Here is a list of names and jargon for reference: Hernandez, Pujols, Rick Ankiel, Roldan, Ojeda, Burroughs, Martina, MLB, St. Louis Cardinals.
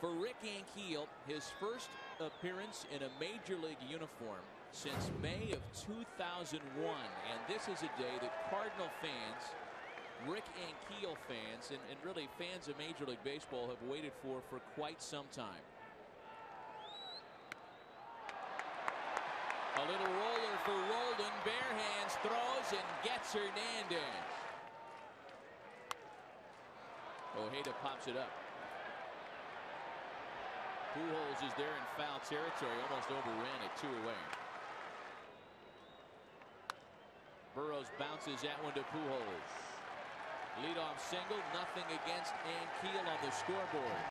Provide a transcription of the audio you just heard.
For Rick Ankiel, his first appearance in a major league uniform since May of 2001, and this is a day that Cardinal fans, Rick Ankiel fans, and really fans of Major League Baseball have waited for quite some time. A little roller for Roldan, bare hands, throws, and gets Hernandez. Ojeda pops it up. Burroughs is there in foul territory, almost overran it, 2 away. Burroughs bounces that one to Pujols. Leadoff single, nothing against Ankiel on the scoreboard.